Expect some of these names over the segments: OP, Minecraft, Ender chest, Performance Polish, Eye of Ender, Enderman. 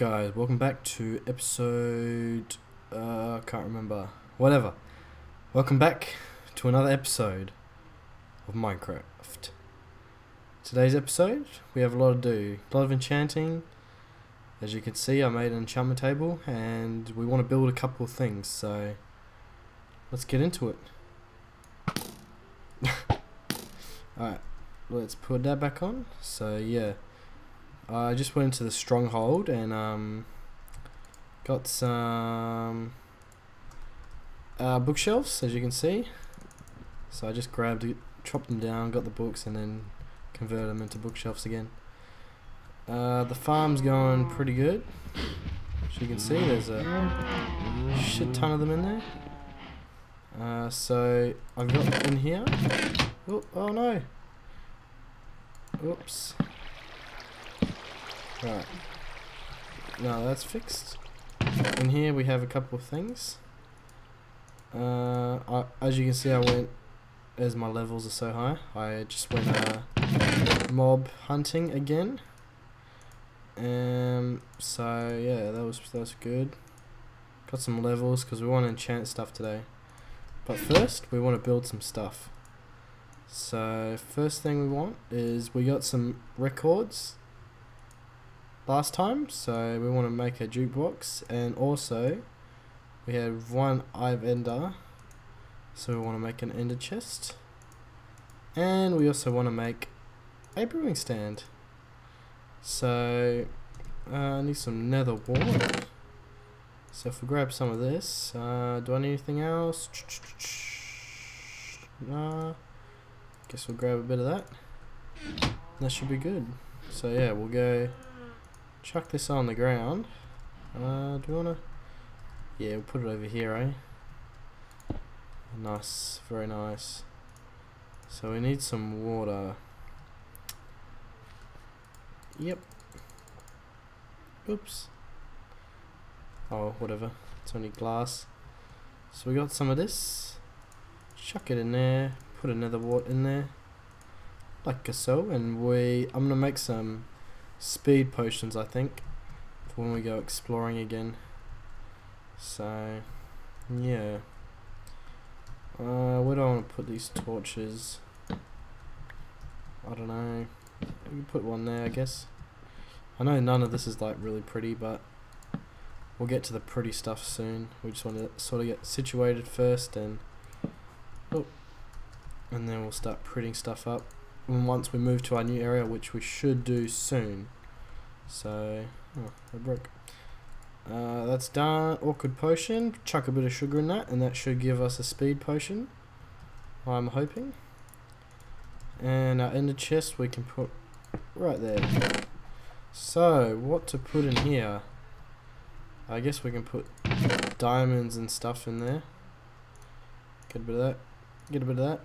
Alright guys, welcome back to episode, can't remember, whatever. Welcome back to another episode of Minecraft. Today's episode, we have a lot to do, a lot of enchanting. As you can see, I made an enchantment table and we want to build a couple of things, so let's get into it. Alright, let's put that back on, so yeah. I just went into the stronghold and got some bookshelves, as you can see. So I just grabbed, chopped them down, got the books, and then converted them into bookshelves again. The farm's going pretty good. As you can see, there's a shit ton of them in there. So I've got them in here. Oh, oh no! Oops. Right. No, that's fixed. In here we have a couple of things. As you can see, I went, as my levels are so high, I just went mob hunting again. So yeah, that was good. Got some levels because we want to enchant stuff today. But first, we want to build some stuff. So first thing we want is we got some records last time, so we want to make a jukebox, and also we have one eye of ender, so we want to make an ender chest, and we also want to make a brewing stand. So I need some nether wool, so if we grab some of this, do I need anything else? Nah, guess we'll grab a bit of that. That should be good. So yeah, we'll go chuck this on the ground. Do we wanna? Yeah, we'll put it over here, eh? Nice, very nice. So we need some water. Yep. Oops. Oh, whatever. It's only glass. So we got some of this. Chuck it in there. Put another wart in there, like so. And I'm gonna make some speed potions, I think, for when we go exploring again. So yeah, where do I want to put these torches? I don't know, we can put one there, I guess. I know none of this is like really pretty, but we'll get to the pretty stuff soon. We just want to sort of get situated first, and then we'll start prettying stuff up once we move to our new area, which we should do soon. So, oh, I broke. That's done. Awkward potion. Chuck a bit of sugar in that, and that should give us a speed potion, I'm hoping. And our ender chest we can put right there. So, what to put in here? I guess we can put diamonds and stuff in there. Get a bit of that. Get a bit of that.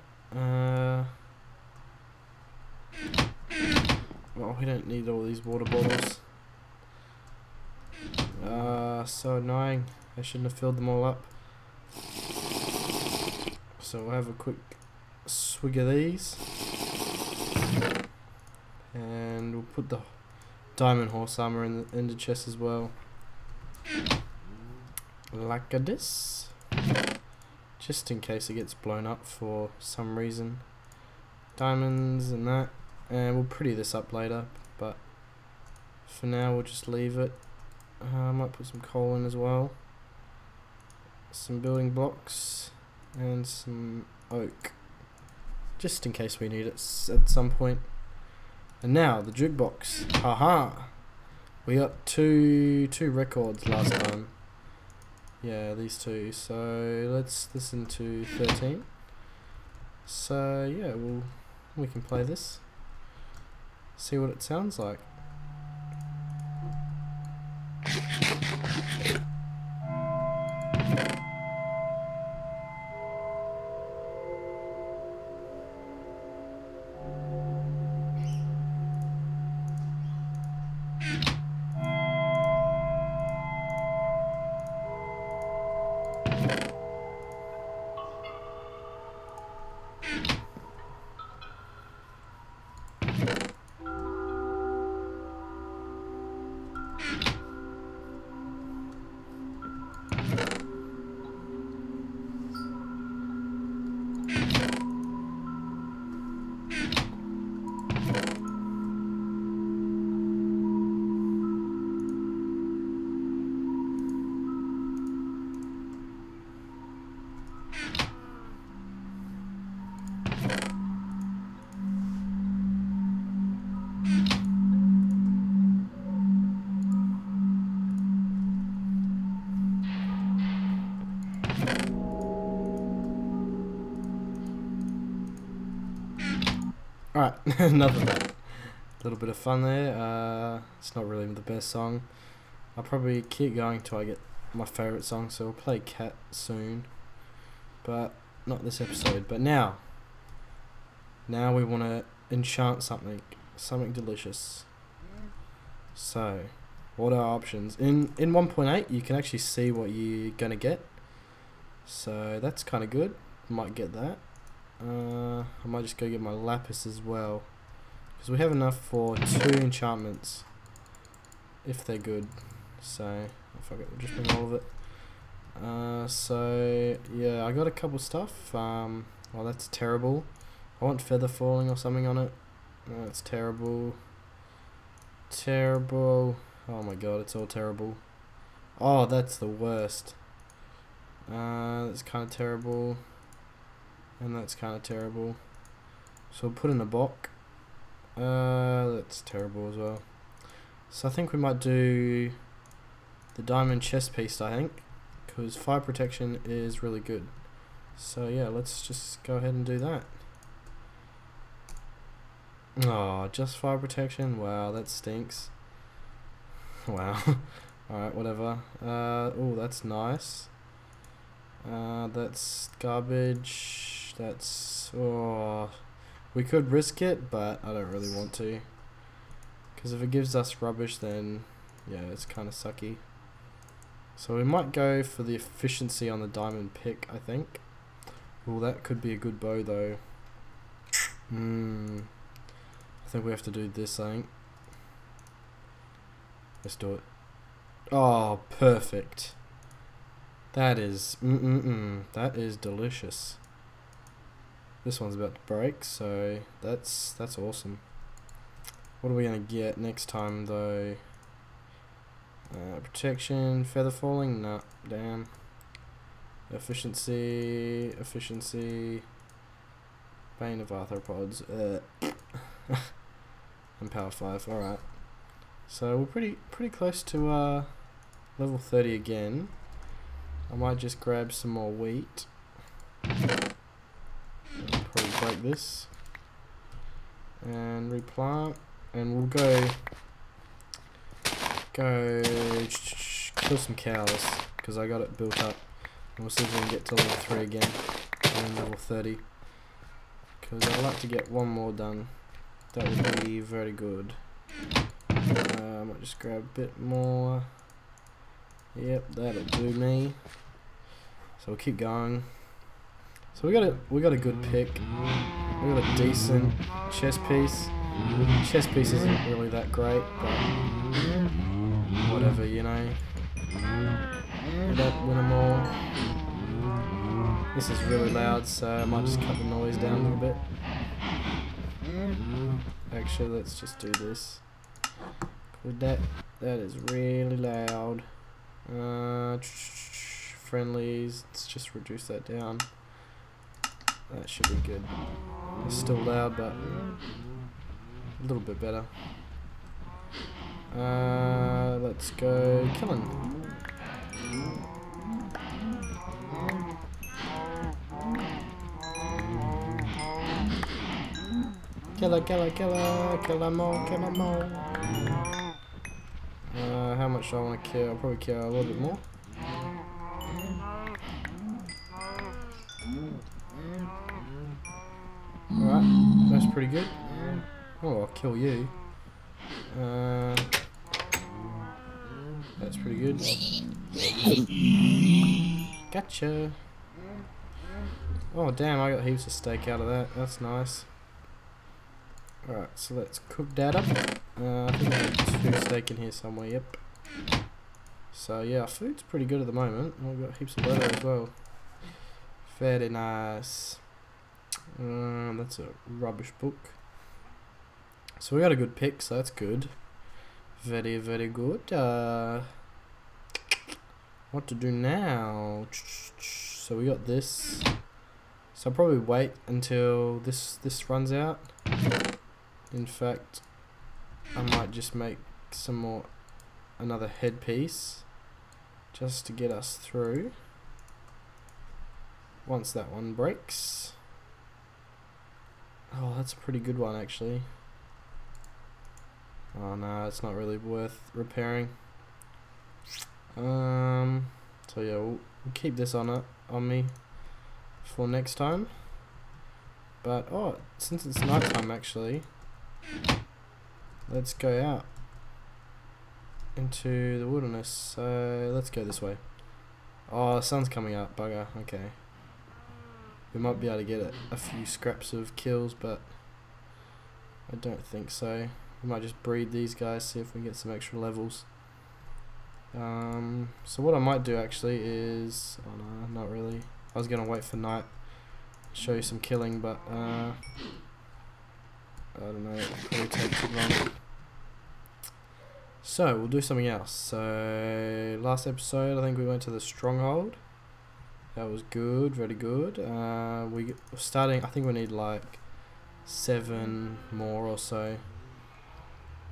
Well, we don't need all these water bottles. So annoying. I shouldn't have filled them all up. So we'll have a quick swig of these. And we'll put the diamond horse armor in the chest as well. Like this. Just in case it gets blown up for some reason. Diamonds and that. And we'll pretty this up later, but for now we'll just leave it. I might put some coal in as well, some building blocks, and some oak, just in case we need it at some point. And now the jukebox. Haha! We got two records last time. Yeah, these two. So let's listen to 13. So yeah, we can play this. See what it sounds like. Alright, another little bit of fun there. It's not really the best song. I'll probably keep going till I get my favourite song, so we'll play Cat soon. But not this episode. But now we want to enchant something delicious. So what are our options? In 1.8 you can actually see what you're gonna get, so that's kinda good. Might get that. I might just go get my lapis as well, because we have enough for 2 enchantments if they're good. So fuck it, we'll just bring all of it. So yeah, I got a couple stuff. Well, that's terrible. I want feather falling or something on it. No, it's terrible. Terrible. Oh my god, it's all terrible. Oh, that's the worst. That's kind of terrible. And that's kind of terrible. So we'll put in a box. That's terrible as well. So I think we might do the diamond chest piece, I think, because fire protection is really good. So yeah, let's just go ahead and do that. Oh, just fire protection? Wow, that stinks. Wow. Alright, whatever. Oh, that's nice. That's garbage. That's... oh, we could risk it, but I don't really want to, because if it gives us rubbish, then yeah, it's kind of sucky. So we might go for the efficiency on the diamond pick, I think. Well, that could be a good bow though. I think we have to do this, I think. Let's do it. Oh, perfect. That is that is delicious. This one's about to break, so that's awesome. What are we gonna get next time though? Protection, feather falling, nah, damn. Efficiency, bane of arthropods, and power 5. Alright, so we're pretty close to level 30 again. I might just grab some more wheat. Probably break this and replant, and we'll go kill some cows, because I got it built up, and we'll see if we can get to level 3 again and then level 30, because I'd like to get one more done. That would be very good. I might just grab a bit more. Yep, that'll do me. So we'll keep going. So we got a good pick. We got a decent chest piece. Chest piece isn't really that great, but whatever, you know. We don't win them all. This is really loud, so I might just cut the noise down a little bit. Actually, let's just do this. That is really loud. Friendlies, let's just reduce that down. That should be good. It's still loud, but a little bit better. Let's go killing. Kill them all. How much do I want to kill? I'll probably kill a little bit more. Alright, that's pretty good. Oh, I'll kill you. That's pretty good. Gotcha. Oh damn, I got heaps of steak out of that. That's nice. Alright, so let's cook that up. I think I have 2 steak in here somewhere, yep. So yeah, our food's pretty good at the moment. We've got heaps of butter as well. Very nice. That's a rubbish book. So we got a good pick, so that's good. Very, very good. What to do now? So we got this. So I'll probably wait until this runs out. In fact, I might just make some more, another headpiece, just to get us through. Once that one breaks, Oh, that's a pretty good one, actually. Oh no, it's not really worth repairing. So yeah, we'll keep this on me for next time. But oh, since it's nighttime, actually, let's go out into the wilderness. So let's go this way. Oh, the sun's coming up, bugger. Okay, we might be able to get a few scraps of kills, but I don't think so. We might just breed these guys, see if we can get some extra levels. So what I might do actually is, oh no, not really. I was gonna wait for night, show you some killing, but I don't know, it probably takes too long. So we'll do something else. So last episode, I think we went to the stronghold. That was good, very good. We're starting. I think we need like 7 more or so.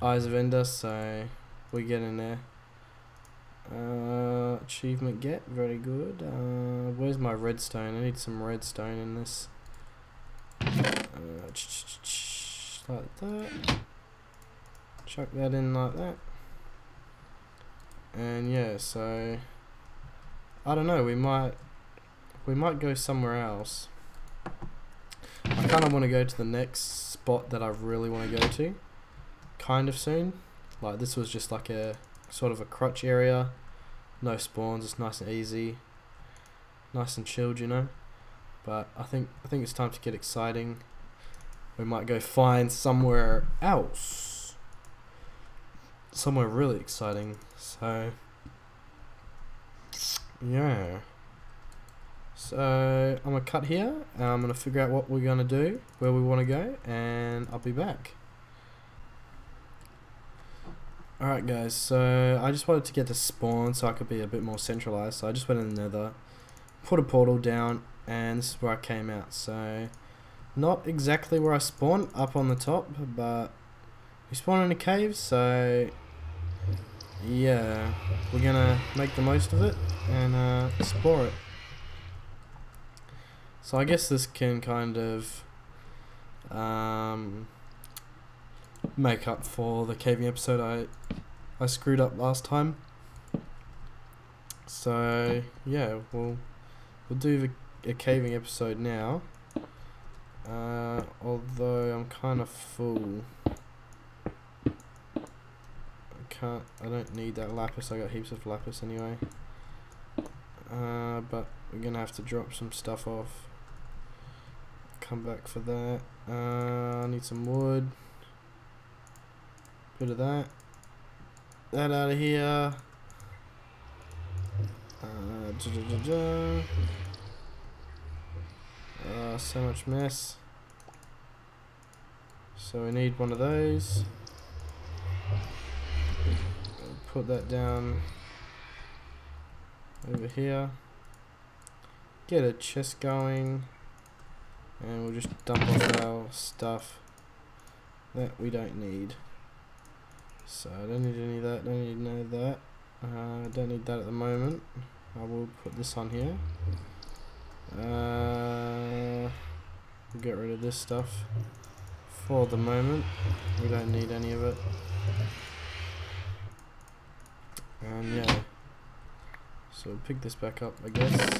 Eyes of Ender, so we get in there. Achievement get, very good. Where's my redstone? I need some redstone in this. Like that. Chuck that in like that. And yeah, so I don't know. We might go somewhere else. I kind of want to go to the next spot that I really want to go to, kind of soon. Like this was just like a sort of a crutch area, no spawns. It's nice and easy, nice and chilled, you know. But I think it's time to get exciting. We might go find somewhere else, somewhere really exciting. So yeah. So I'm gonna cut here. I'm gonna figure out what we're gonna do, where we want to go, and I'll be back. Alright guys, so I just wanted to get to spawn so I could be a bit more centralized, so I just went in the nether, put a portal down, and this is where I came out. So not exactly where I spawned, up on the top, but we spawned in a cave, so yeah, we're gonna make the most of it and explore it. So I guess this can kind of make up for the caving episode I screwed up last time. So yeah, we'll do a caving episode now. Although I'm kind of full. I don't need that lapis. I got heaps of lapis anyway. But we're gonna have to drop some stuff off. Come back for that. I need some wood. Bit of that. That out of here. So much mess. So we need one of those. Put that down over here. Get a chest going, and we'll just dump off our stuff that we don't need. So I don't need any of that, don't need any of that. I don't need that at the moment. I will put this on here. We'll get rid of this stuff for the moment. We don't need any of it. And yeah. So we'll pick this back up, I guess.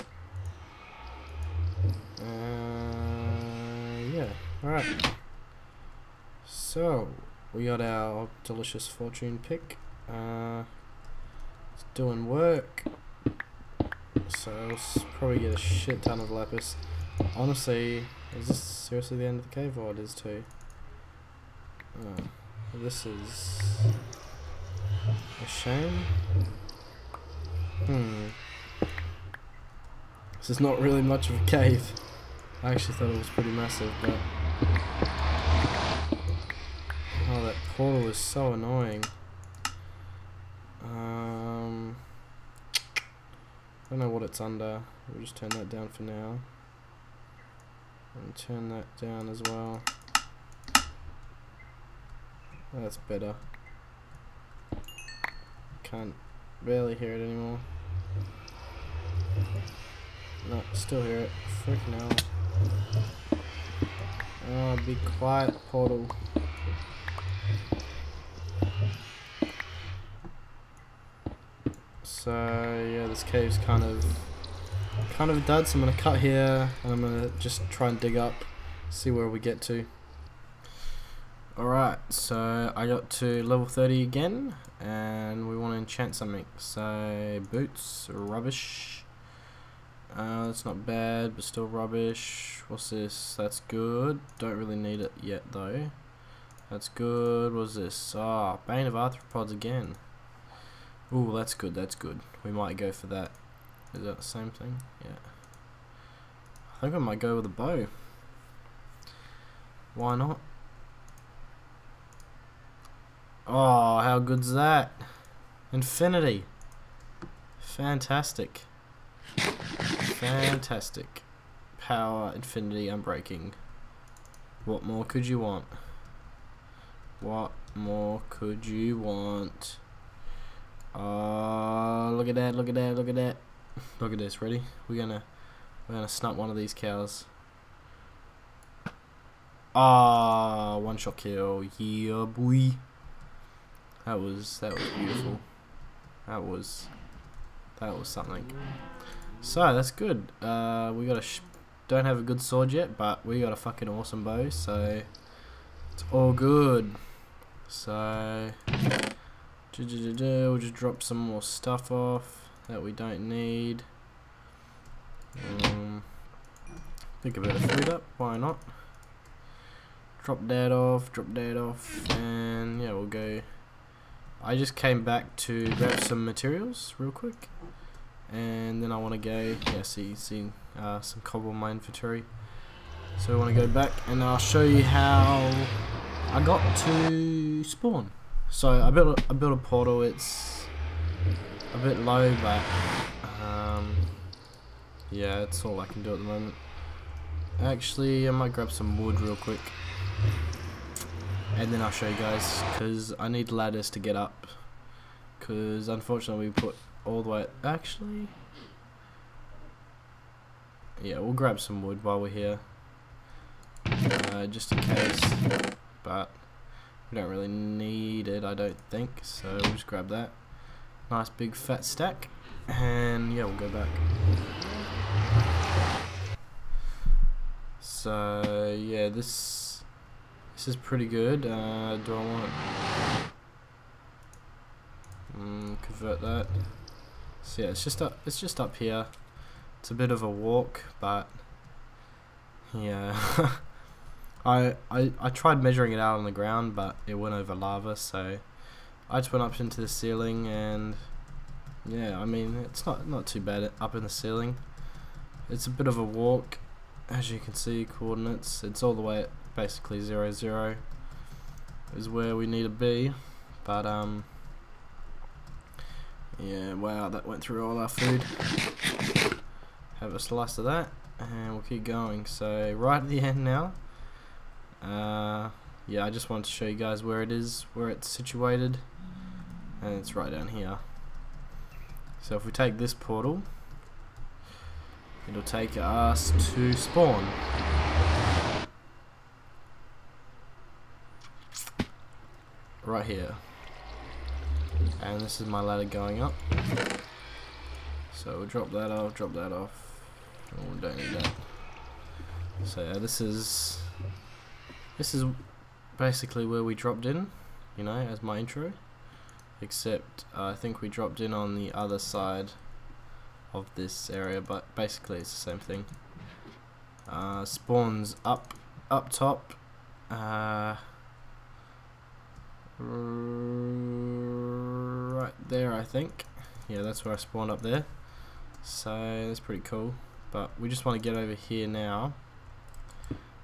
Yeah. Alright. So we got our delicious fortune pick. It's doing work. So I'll probably get a shit ton of lapis. Honestly, is this seriously the end of the cave, or it is too? Oh, this is a shame. This is not really much of a cave. I actually thought it was pretty massive, but oh, that portal is so annoying. I don't know what it's under. We'll just turn that down for now. And turn that down as well. That's better. Can't barely hear it anymore. No, still hear it. Freaking hell. Be quiet, portal. So yeah, this cave's kind of a dud, so I'm gonna cut here and I'm gonna just try and dig up, see where we get to. Alright, so I got to level 30 again and we want to enchant something. So boots, rubbish. That's not bad, but still rubbish. What's this? That's good. Don't really need it yet though. That's good. What's this? Ah, Bane of Arthropods again. Ooh, that's good, that's good. We might go for that. Is that the same thing? Yeah. I think I might go with a bow. Why not? Oh, how good's that? Infinity. Fantastic. Fantastic. Power, infinity, unbreaking. What more could you want? What more could you want? Oh, look at that, look at that, look at that. Look at this, ready? We're gonna snap one of these cows. Ah, one shot kill. Yeah, boy. That was beautiful. That was something. So that's good. We got a don't have a good sword yet, but we got a fucking awesome bow. So it's all good. So we'll just drop some more stuff off that we don't need. Pick a bit of food up. Why not? Drop that off. Drop that off, and yeah, we'll go. I just came back to grab some materials real quick, and then I want to go, yeah, see some cobble in my inventory. So I want to go back and I'll show you how I got to spawn. So I built a portal. It's a bit low, but yeah, that's all I can do at the moment. Actually, I might grab some wood real quick, and then I'll show you guys, because I need ladders to get up, because unfortunately we put all the way, actually, yeah, we'll grab some wood while we're here, just in case, but we don't really need it, I don't think, so we'll just grab that, nice big fat stack, and yeah, we'll go back. So yeah, this is pretty good. Do I want to convert that? So yeah, it's just up here. It's a bit of a walk, but yeah, I tried measuring it out on the ground, but it went over lava, so I just went up into the ceiling, and yeah, I mean it's not too bad up in the ceiling. It's a bit of a walk, as you can see. Coordinates. It's all the way at basically 0, 0 is where we need to be, but yeah, wow, that went through all our food. Have a slice of that, and we'll keep going. So right at the end now, yeah, I just wanted to show you guys where it is, where it's situated, and it's right down here. So if we take this portal, it'll take us to spawn. Right here, and this is my ladder going up, so we'll drop that off, drop that off. Oh, don't need that. So yeah, this is basically where we dropped in, you know, as my intro, except I think we dropped in on the other side of this area, but basically it's the same thing. Spawns up top, right there, I think. Yeah, that's where I spawned, up there, so that's pretty cool. But we just want to get over here now,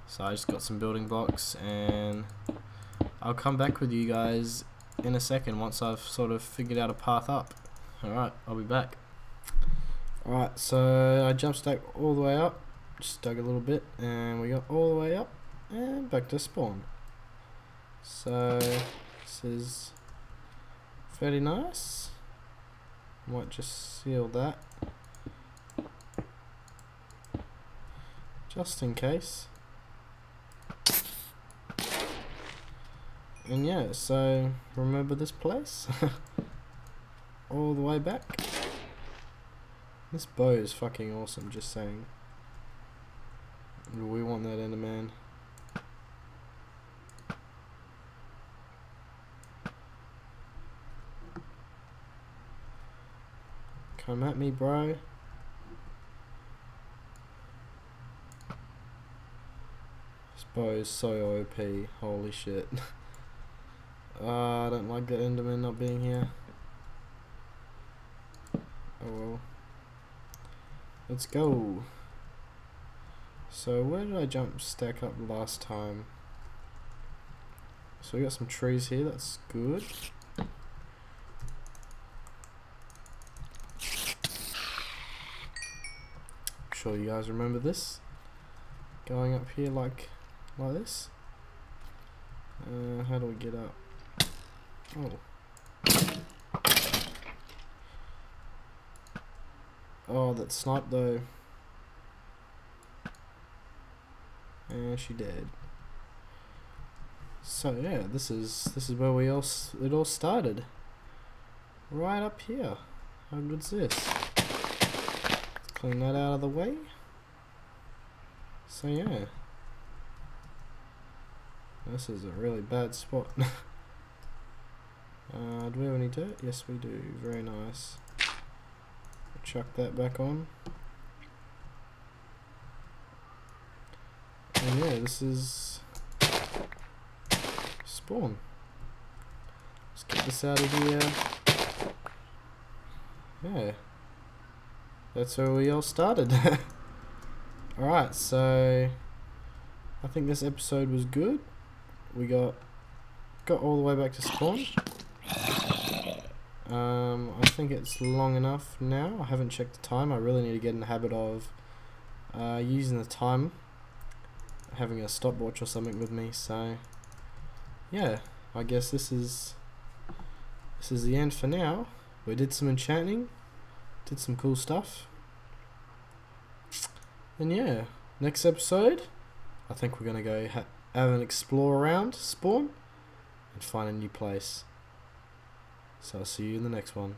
so I just got some building blocks, and I'll come back with you guys in a second once I've sort of figured out a path up. Alright, I'll be back. Alright, so I jump stack all the way up, just dug a little bit, and we got all the way up and back to spawn. So this is fairly nice. Might just seal that, just in case. and yeah, so remember this place? All the way back. This bow is fucking awesome, just saying. We want that Enderman. Come at me, bro. This bow is so OP, holy shit. I don't like the Enderman not being here. Oh well. Let's go. So where did I jump stack up last time? So we got some trees here, that's good. I'm sure you guys remember this. Going up here like this. How do we get up? Oh, that snipe though. And she dead. So yeah, this is where it all started. Right up here. How good's this? Let's clean that out of the way. So yeah. This is a really bad spot. Do we have any dirt? Yes we do. Very nice. We'll chuck that back on. And yeah, this is spawn. Let's get this out of here. Yeah. That's where we all started. Alright, so I think this episode was good. We got all the way back to spawn. I think it's long enough now. I haven't checked the time. I really need to get in the habit of using the time. Having a stopwatch or something with me, so yeah, I guess this is the end for now. We did some enchanting, did some cool stuff, and yeah, next episode I think we're gonna go have an explore around spawn and find a new place. So I'll see you in the next one.